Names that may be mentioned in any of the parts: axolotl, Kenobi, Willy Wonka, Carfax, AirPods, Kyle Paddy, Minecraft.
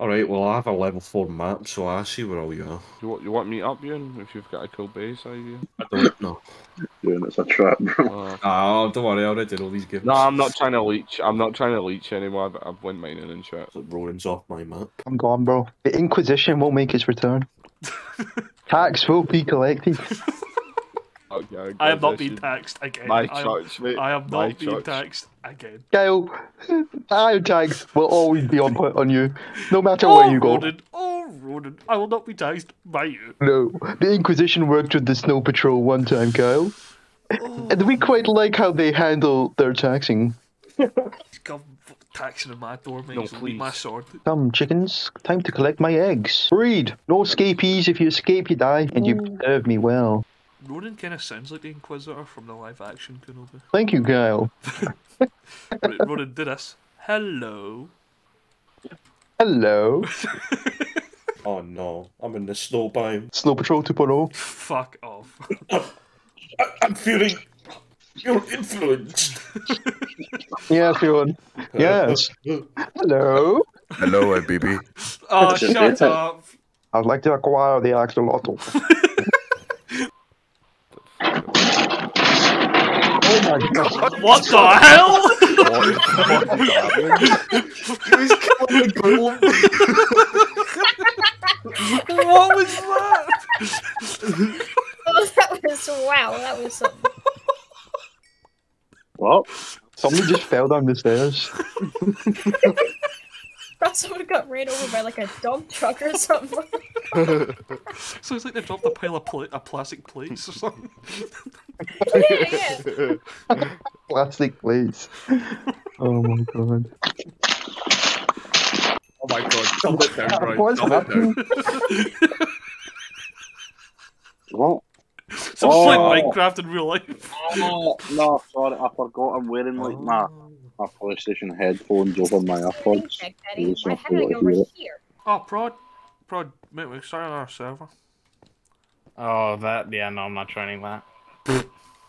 Alright, well I have a level 4 map, so I see where all you are. You want me up, Ewan, if you've got a cool base, are you? I don't know. Ewan, it's a trap, bro. Oh, don't worry, I already did all these games. No, I'm not trying to leech. I'm not trying to leech anymore, but I've went mining and shit. Roland's off my map. I'm gone, bro. The Inquisition will make its return. Tax will be collected. Okay, I am not being taxed again. I am not being taxed again. Gail, our tax will always be on you, no matter where you go. Oh, Ronan, I will not be taxed by you. No, the Inquisition worked with the Snow Patrol one time, Gail, and we quite like how they handle their taxing. Come taxing in my door, mate. No, please. My sword. Come, chickens. Time to collect my eggs. Breed. No escapees. If you escape, you die, and you serve me well. Ronan kind of sounds like the Inquisitor from the live-action Kenobi. Thank you, Gail. Ronan did us. Hello. Hello. Oh no, I'm in the snow biome. Snow Patrol 2.0. Fuck off. I'm feeling your influence. Yes, Ewan. Yes. Hello. Hello, baby. Oh, shut up. I'd like to acquire the axolotl. Oh my God. What the hell? What was that? Oh, that was, wow, that was something. What? Somebody just fell down the stairs. Someone got ran over by like a dump truck or something. So it's like they dropped a pile of plastic plates or something. Yeah. Plastic plates. Oh my God. Oh my God. Dump it down, bro. Dump it down. What? So it's like Minecraft in real life. No, sorry, I forgot I'm wearing like my PlayStation headphones over my AirPods. Why haven't I over here? Oh, prod, mate, we started our server. Oh, that, yeah, no, I'm not training that.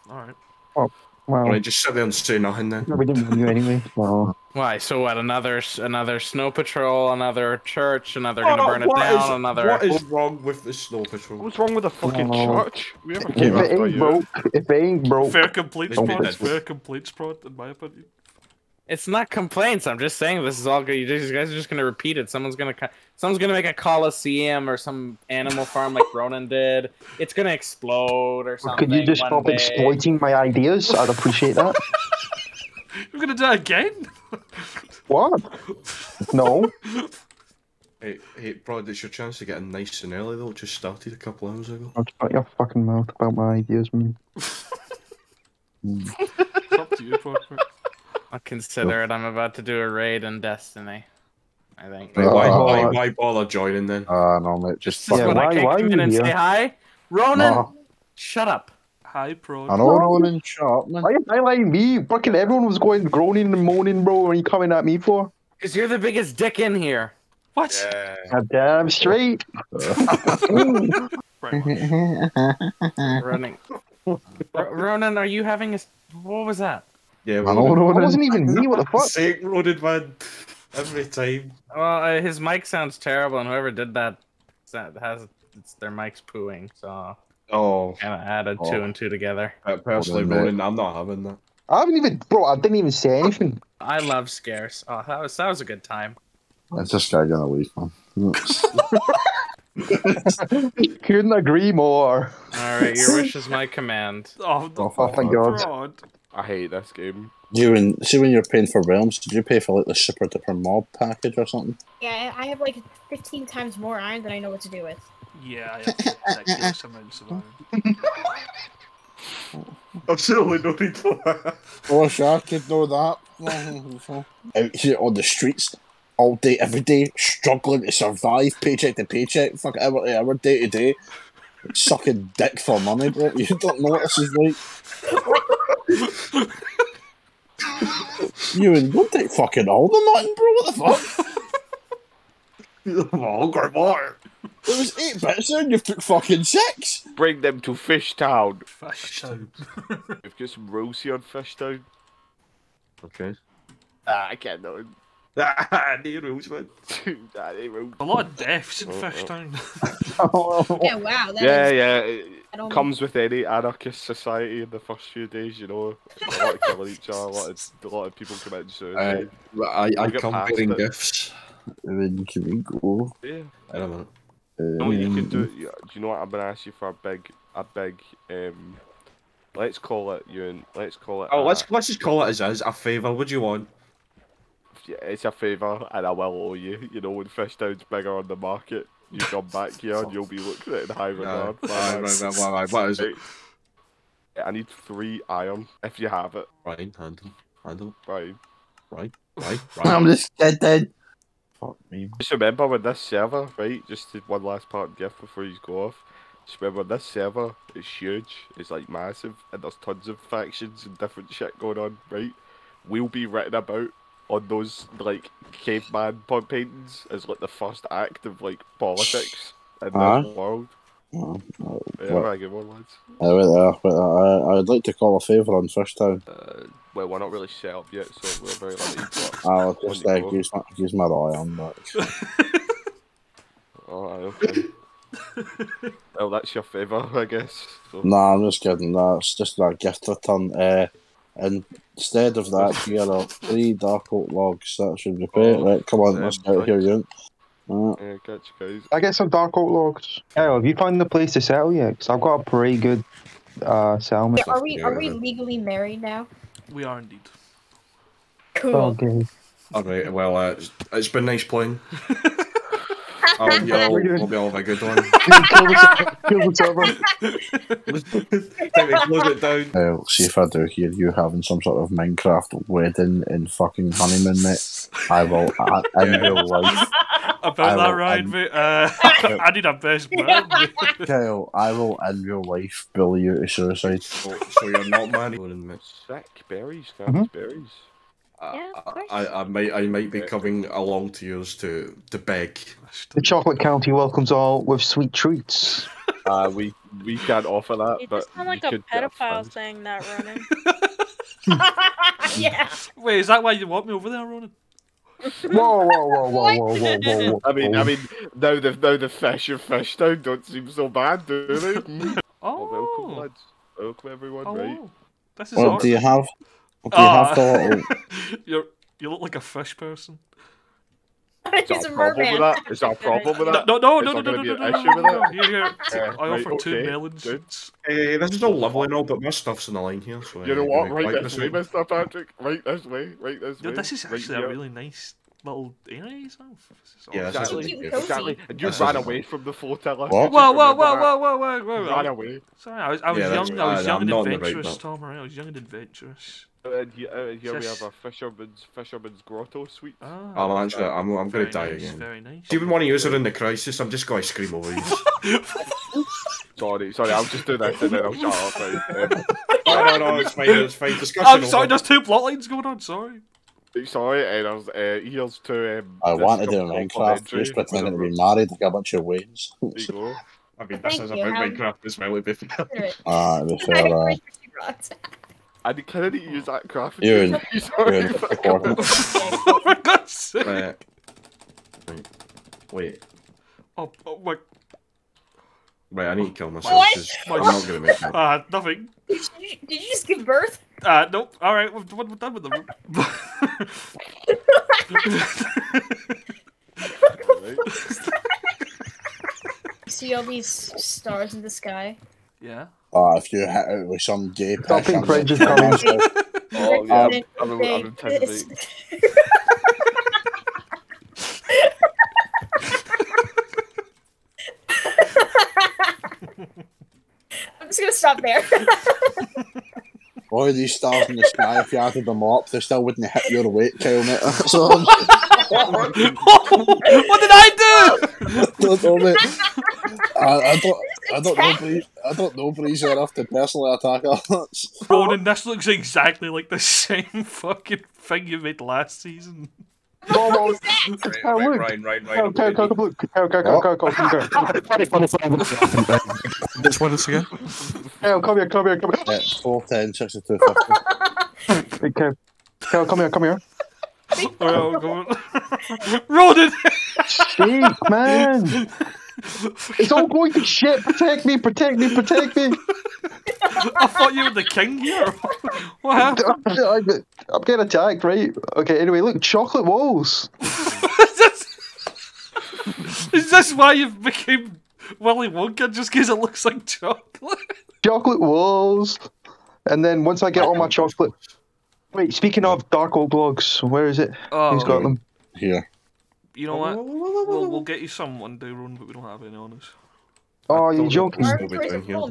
Alright. Oh, well. Alright, just sit there and say nothing then. No, we didn't do anyway. Well. Why, so what, another Snow Patrol, another church, another gonna burn it down, another... What is wrong with the Snow Patrol? What's wrong with the fucking church? We haven't came up by you. If it ain't broke... Fair complaints, prod, fair complaints, prod, in my opinion. It's not complaints. I'm just saying this is all good. You guys are just gonna repeat it. Someone's gonna make a coliseum or some animal farm like Ronan did. It's gonna explode or something. Could you just stop exploiting my ideas? I'd appreciate that. You're gonna do it again? What? No. Hey, bro, it's your chance to get in nice and early though. It just started a couple hours ago. I'll shut your fucking mouth about my ideas, man. It's up to you, bro. I'll consider it. I'm about to do a raid in Destiny, I think. Why bother joining then? No, mate. Just why come in and say hi? Ronan! Nah. Shut up. Hi, Prod. I know, Ronan. Shut up, man. Why are you highlighting me? Fucking everyone was going groaning and moaning, bro. What are you coming at me for? Because you're the biggest dick in here. What? Yeah. I'm damn straight. Ronan. Ronan, are you having a... What was that? Yeah, Ronan. It wasn't even me, what the fuck? Sick Ronan, man. Every time. Well, his mic sounds terrible, and whoever did that it's their mic's pooing, so... Oh. Kind of added two and two together. Personally, Ronan, I'm not having that. I haven't even... Bro, I didn't even say anything. I love scares. Oh, that was a good time. That's just guy gonna leave, man. Couldn't agree more. Alright, your wish is my command. Oh my God. God. I hate this game. See when you're paying for realms, did you pay for like the super duper mob package or something? Yeah, I have like 15 times more iron than I know what to do with. Yeah, I have ridiculous amounts of iron. Absolutely no need for that. I wish I could know that. Out here on the streets, all day, every day, struggling to survive, paycheck to paycheck, fuck hour to hour, day to day, sucking dick for money, bro. You don't know what this is like. Ewan, don't take fucking all the nothing, bro. What the fuck? Hungry water. It was 8 bits and you took fucking 6. Bring them to Fish Town. Fish Town. We've got some Rosie on Fish Town. Okay. I can't know. They rules, man. They rules. A lot of deaths in Fishtown. Yeah, wow. It comes with any anarchist society in the first few days, you know. A lot of killing each other, a lot of people commit suicide. I come bearing gifts, and then you can go. Yeah. I don't know. No, you can do. Do you know what? I'm gonna ask you for a big. Let's call it, Ewan. Let's call it. Oh, let's just call it as is. A favour. What do you want? Yeah, it's a favour, and I will owe you. You know, when Fishtown's bigger on the market, you come back here and you'll be looking at it in high regard. Right. What is it? I need 3 iron if you have it. Right, handle. Right. I'm just dead. Fuck me. Just remember with this server, right? Just one last part gift before you go off. Just remember this server is huge. It's like massive, and there's tons of factions and different shit going on, right? We'll be written about on those like caveman paintings as like the first act of like politics in this world. Yeah, good one, lads. I'd like to call a favour on Fishtown. Well, we're not really set up yet, so we're very lucky. I'll just use my iron. Alright, okay. Well, that's your favour, I guess. So. Nah, I'm just kidding. That's just a gift return. Instead of that, here are 3 dark oak logs. That should repair. Right, come on, let's get out of here, Ewan. Yeah, catch you guys. I get some dark oak logs. Hell, have you found the place to settle yet? Because I've got a pretty good settlement. Yeah, are we legally married now? We are indeed. Cool. Okay. Alright, well, it's been nice playing. Oh, yeah, we'll be all of a good one. Kill the server. Close it down. I'll see if I do hear you having some sort of Minecraft wedding and fucking honeymoon, mate. I will. In real life. About that, right, mate? I need a best man. Kyle, I will in real life bully you to suicide. So you're not married? Sack berries, berries. Yeah, I might be coming along to yours to beg. The Chocolate County welcomes all with sweet treats. We can't offer that. You just sound like a pedophile saying that, Ronan. Yeah. Wait, is that why you want me over there, Ronan? Whoa! I mean, now the fish of Fishtown don't seem so bad, do they? Oh, welcome, lads. Welcome, everyone. Oh, right. This is what do you have? You look like a fish person. Is there a problem with that? Is there a problem with that? No. I offer 2 melons. Hey, this is all lovely and all, but my stuff's in the line here. So you know what? Right this way, Mr. Patrick. Right this way. This is actually a really nice little area. Yeah, exactly. And you ran away from the flotilla. Whoa! Ran away. Sorry, I was young and adventurous, Tom. I was young and adventurous. And here we have our fisherman's grotto suite. I'm going to die again. Very nice. Do you even want to use her in the crisis? I'm just going to scream over you. Sorry, I'll just do that and then I'll shut up. No, it's fine. Discussion I'm sorry, over. There's 2 plot lines going on, sorry. Here's to... I want to do Minecraft, just pretending to be married like a bunch of waves. There you go. I mean, this is about Minecraft as well, it'd be fair. I kind of use that graphic. Oh my God's sake! Wait. Oh my. Wait, I need to kill myself. What? I'm not gonna make it. Nothing. Did you just give birth? Nope. All right, we're done with them. See all these stars in the sky? Yeah. If you hit out with some gay person. Oh, yeah, I'm intimidating. I'm just gonna stop there. Boy, these stars in the sky, if you added them up, they still wouldn't hit your weight, Kyle, mate. What did I do? I don't know, but he's enough to personally attack us. Ronan, this looks exactly like the same fucking thing you made last season. Ryan. Go. Which one is again? Hey, come here. 4, 10, 62, 50. Hey, come here. Oh, go on. Rodin! Jeez, man! It's all going to shit. Protect me, protect me, protect me. I thought you were the king here. What happened? I'm getting attacked, right? Okay, anyway, look, chocolate walls. Is this why you've became Willy Wonka? Just because it looks like chocolate? Chocolate walls. And then once I get all my chocolate... Wait, speaking of dark old logs, where is it? Oh, who's got them? Here. You know what? We'll get you some one day, Ron, but we don't have any on us. Oh, you're joking. Anyway, Cal.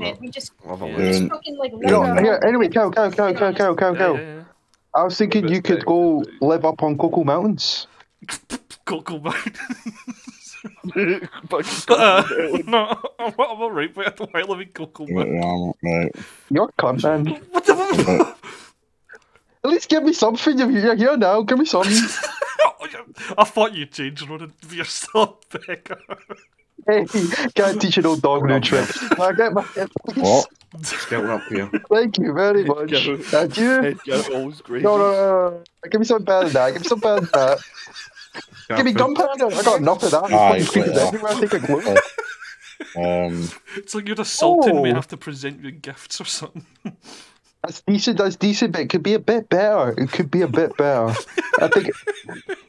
I was thinking you could go live up on Cocoa Mountains. Cocoa Mountains? No, I'm alright, but I don't like living Cocoa Mountains. You're cunt, man. What the At least give me something. You're here now. Give me something. I thought you changed, Ronan. You're still a beggar. Hey, can't teach an old dog new tricks. I get my head, what? Get up here. Thank you very much. Thank you. No. Give me something better than that. Give me something better than that. Give me gunpowder. I got enough of that. It's like you're assaulting me. I have to present you gifts or something. That's decent, but it could be a bit better. I think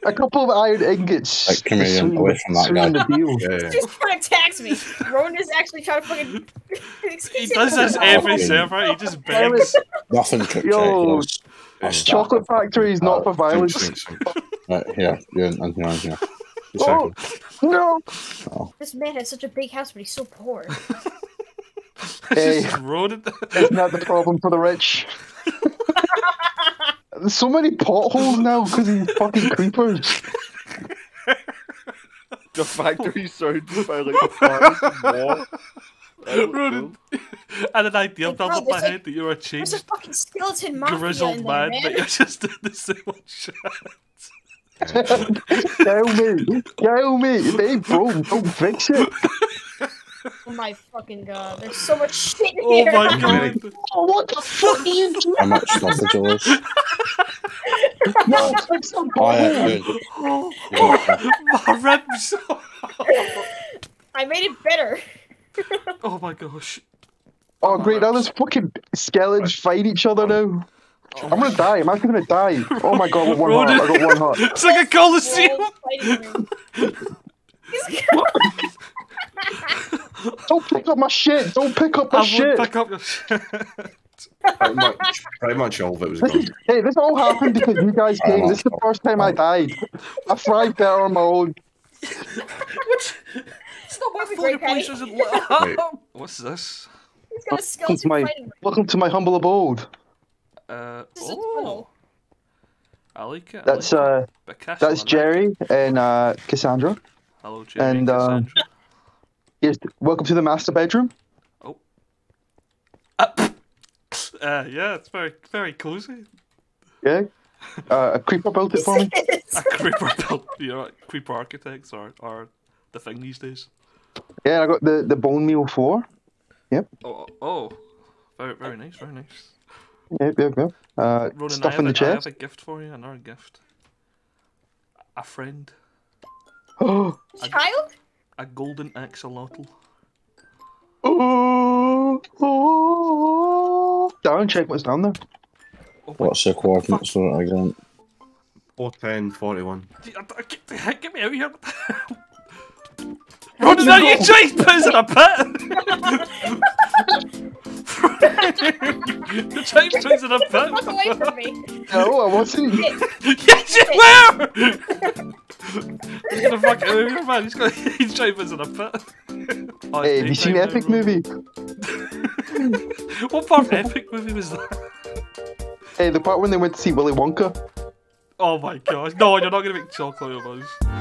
a couple of iron ingots. Like, come here, away from that guy. Yeah. Just trying to tax me. Rowan is actually trying to fucking... He does this every server, he just begs. Nothing could Chocolate factory is not for violence. Right, here. Oh, no! Oh. This man has such a big house, but he's so poor. Hey, it's not the problem for the rich. There's so many potholes now because of these fucking creepers. The factory surrounded by like forest and war. Ronan, I had an idea down in my head that you were a changed, there's a fucking skeleton mafia grizzled man, but you're just doing the same old shit. Tell me, they ain't broke, don't fix it. Oh my fucking god, there's so much shit here! Oh my god! Oh, what the fuck are you doing? How much sausage was? No, it's like so bad! My ribs! I made it better! Oh my gosh. Oh great, now there's fucking skeletons fight each other now. Oh, I'm gonna die, I'm actually gonna die. Oh my god, I got one heart. It's like a Colosseum! Don't pick up my shit! Don't pick up my shit! Pick up your shit. Pretty much all of it was gone. Hey, this all happened because you guys came. This is the first time I died. I thrived better on my own. It's not my fault. What's this? Welcome to my humble abode. I like it. That's Jerry and Cassandra. Hello, Jerry and Cassandra. Yes, welcome to the master bedroom. Oh. Yeah, it's very, very cozy. Yeah. A creeper built it for me. A creeper built. You know, creeper architects are the thing these days. Yeah, I got the bone meal 4. Yep. Oh, very nice. Yep. Ronan, stuff in the chest. I have a gift for you. Another gift. A friend. Oh. Child. A golden axolotl. Oh. Darren, check what's down there. Oh, what's the coordinates for it again? 4, 10, 41. Get me out of here! Ronan, are you trying to put us in a pit? You're trying to put us in a pit. Get the fuck away from me! No, I wasn't. Yes, you were. He's gonna fuck over, man. He's trying to put us in a pit. Oh, hey, have you seen Epic Movie? What part of Epic Movie was that? Hey, the part when they went to see Willy Wonka. Oh my gosh. No, you're not gonna make chocolate of us.